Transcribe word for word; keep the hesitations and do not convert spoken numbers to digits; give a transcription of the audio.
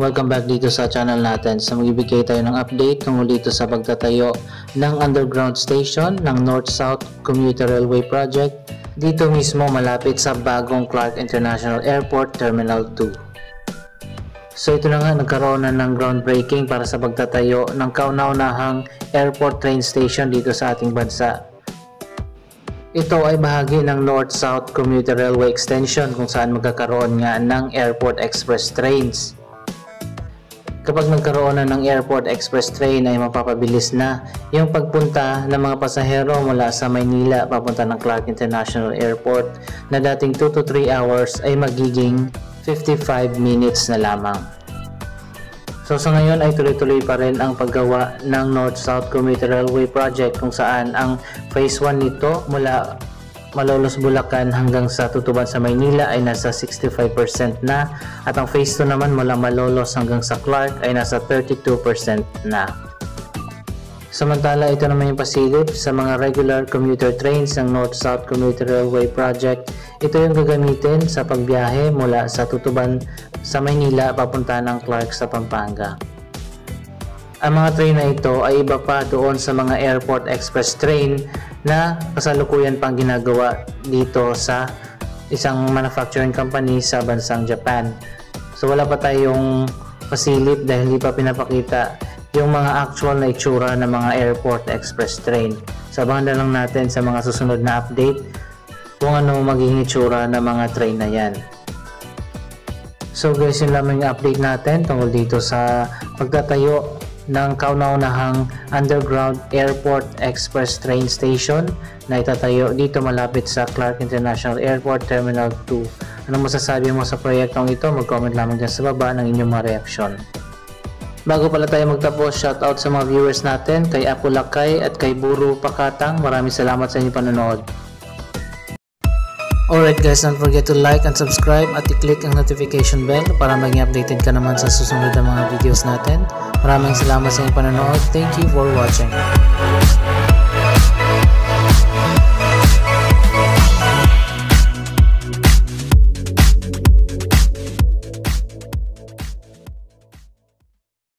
Welcome back dito sa channel natin. So magbibigay tayo ng update tungkol dito sa pagtatayo ng underground station ng North-South Commuter Railway Project dito mismo malapit sa bagong Clark International Airport Terminal two. So ito na nga, nagkaroon na ng groundbreaking para sa pagtatayo ng kauna-unahang airport train station dito sa ating bansa. Ito ay bahagi ng North-South Commuter Railway Extension kung saan magkakaroon nga ng airport express trains. Kapag nagkaroon na ng airport express train ay mapapabilis na yung pagpunta ng mga pasahero mula sa Maynila papunta ng Clark International Airport na dating two to three hours ay magiging fifty-five minutes na lamang. So sa ngayon ay tuloy-tuloy pa rin ang paggawa ng North-South Commuter Railway Project kung saan ang phase one nito mula Malolos, Bulacan hanggang sa Tutuban sa Maynila ay nasa sixty-five percent na at ang phase two naman mula Malolos hanggang sa Clark ay nasa thirty-two percent na. Samantala, ito naman yung pasilip sa mga regular commuter trains ng North-South Commuter Railway Project. Ito yung gagamitin sa pagbiyahe mula sa Tutuban sa Maynila papunta ng Clark sa Pampanga. Ang mga train na ito ay iba pa doon sa mga airport express train na kasalukuyan pang ginagawa dito sa isang manufacturing company sa bansang Japan. So wala pa tayong pasilip dahil hindi pa pinapakita yung mga actual na itsura ng mga airport express train. So abangan na lang natin sa mga susunod na update kung ano magiging itsura ng mga train na yan. So guys, yun lamang yung update natin tungkol dito sa pagtatayo ng kauna-unahang underground airport express train station na itatayo dito malapit sa Clark International Airport Terminal two. Anong masasabi mo sa proyektong ito? Mag-comment lamang dyan sa baba ng inyong mga reaksyon. Bago pala tayo magtapos, shoutout sa mga viewers natin, kay Apo Lakay at kay Buru Pakatang. Maraming salamat sa inyong panonood. Alright guys, don't forget to like and subscribe at i-click ang notification bell para maging updated ka naman sa susunod na mga videos natin. Maraming salamat sa inyong panonood. Thank you for watching.